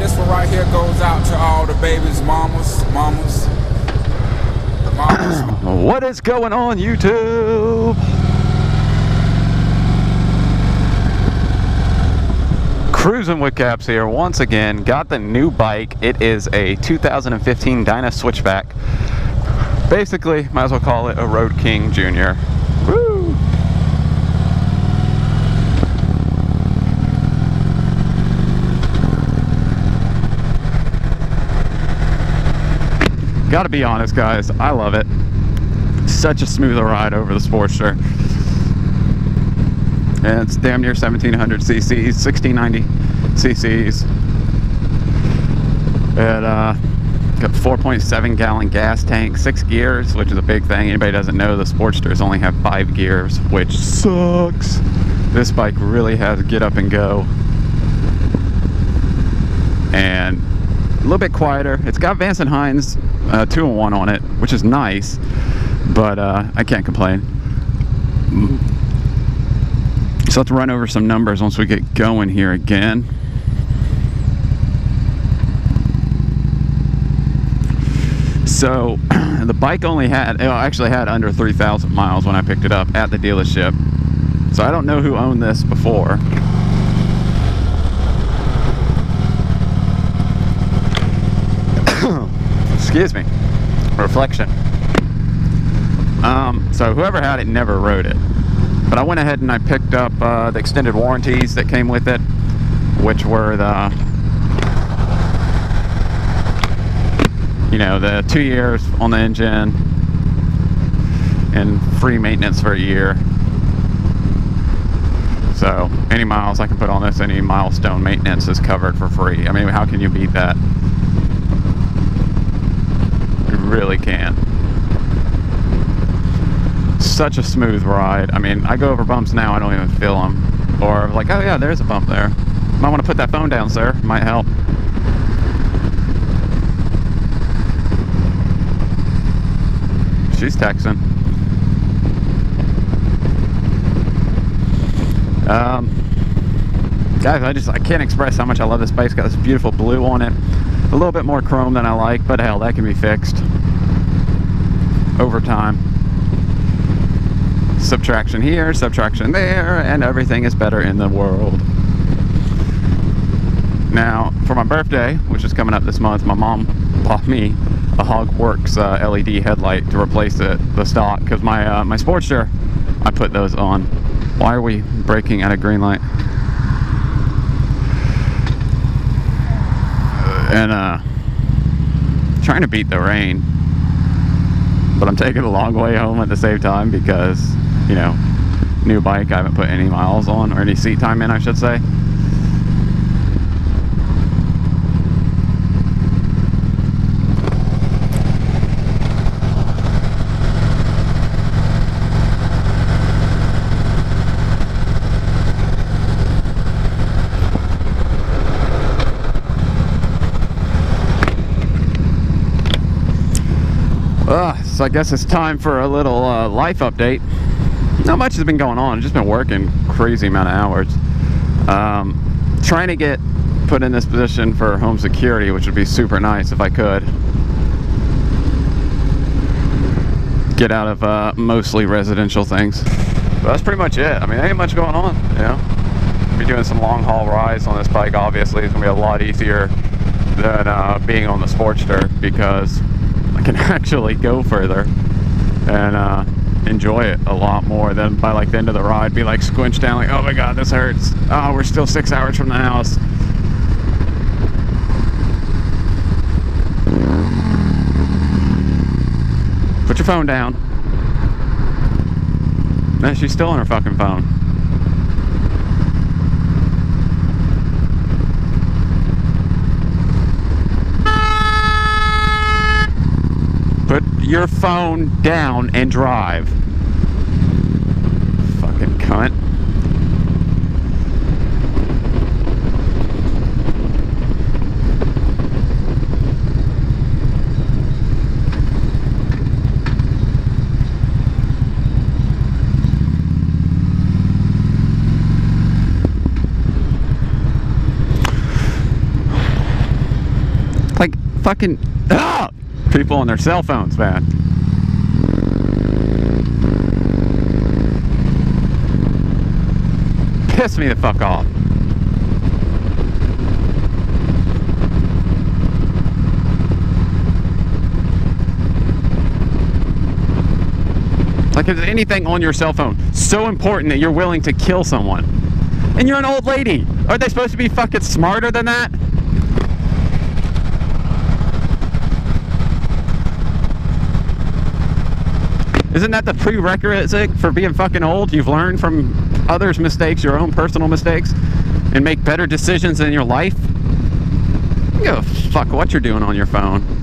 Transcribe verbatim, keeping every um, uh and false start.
this one right here goes out to all the babies, mamas, mamas, mamas. What is going on, YouTube? Cruising with Caps here once again. Got the new bike. It is a two thousand fifteen Dyna Switchback. Basically, might as well call it a Road King Junior. Woo! Gotta be honest, guys, I love it. Such a smooth ride over the Sportster. And it's damn near seventeen hundred C C's, sixteen ninety C C's. It uh, got four point seven gallon gas tank, six gears, which is a big thing. Anybody doesn't know, the Sportsters only have five gears, which sucks. This bike really has get up and go. And a little bit quieter. It's got Vance and Hines uh, two and one on it, which is nice, but uh, I can't complain. So let's run over some numbers once we get going here again. So the bike only had, it actually had under three thousand miles when I picked it up at the dealership. So I don't know who owned this before. Excuse me, reflection. Um, so whoever had it never rode it. But I went ahead and I picked up uh, the extended warranties that came with it, which were the, you know, the two years on the engine and free maintenance for a year. So any miles I can put on this, any milestone maintenance is covered for free. I mean, how can you beat that? Really can. Such a smooth ride. I mean, I go over bumps now, I don't even feel them. Or like, oh yeah, there's a bump there. Might want to put that phone down, sir. Might help. She's texting. Um, guys, I just, I can't express how much I love this bike. It's got this beautiful blue on it. A little bit more chrome than I like, but hell, that can be fixed over time. Subtraction here, subtraction there, and everything is better in the world. Now, for my birthday, which is coming up this month, my mom bought me a Hogworks uh, L E D headlight to replace it, the stock, because my uh, my Sportster, I put those on. Why are we braking at a green light? And uh, trying to beat the rain, but I'm taking a long way home at the same time because, you know, new bike, I haven't put any miles on, or any seat time in, I should say. So I guess it's time for a little uh, life update. Not much has been going on. I've just been working crazy amount of hours. Um, trying to get put in this position for home security, which would be super nice if I could. Get out of uh, mostly residential things. But that's pretty much it. I mean, ain't much going on, you know. Be doing some long haul rides on this bike, obviously. It's going to be a lot easier than uh, being on the Sportster because I can actually go further and uh, enjoy it a lot more than by like the end of the ride be like squinched down like, oh my god, this hurts. Oh, we're still six hours from the house. Put your phone down. No, she's still on her fucking phone. Your phone down and drive. Fucking cunt. Fucking ah! People on their cell phones, man. Piss me the fuck off. Like, if there's anything on your cell phone so important that you're willing to kill someone, and you're an old lady, aren't they supposed to be fucking smarter than that? Isn't that the prerequisite for being fucking old? You've learned from others' mistakes, your own personal mistakes, and make better decisions in your life? You don't give a fuck what you're doing on your phone.